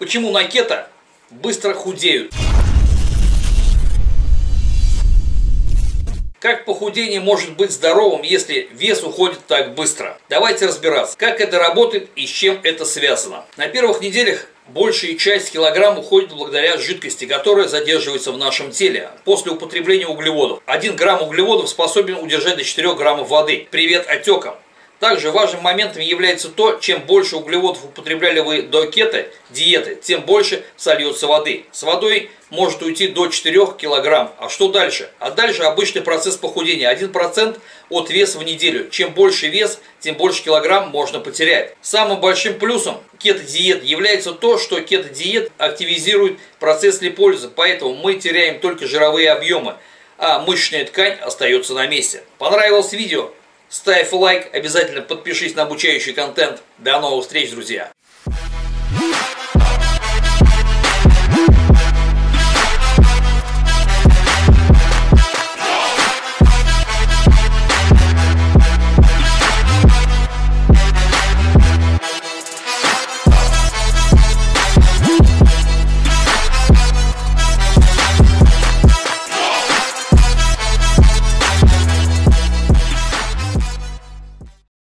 Почему на кето быстро худеют? Как похудение может быть здоровым, если вес уходит так быстро? Давайте разбираться, как это работает и с чем это связано. На первых неделях большая часть килограмм уходит благодаря жидкости, которая задерживается в нашем теле после употребления углеводов. 1 грамм углеводов способен удержать до 4 граммов воды. Привет отекам! Также важным моментом является то, чем больше углеводов употребляли вы до кето-диеты, тем больше сольется воды. С водой может уйти до 4 килограмм. А что дальше? А дальше обычный процесс похудения. 1% от веса в неделю. Чем больше вес, тем больше килограмм можно потерять. Самым большим плюсом кето-диет является то, что кето-диет активизирует процесс липолиза, поэтому мы теряем только жировые объемы, а мышечная ткань остается на месте. Понравилось видео? Ставь лайк, обязательно подпишись на обучающий контент. До новых встреч, друзья!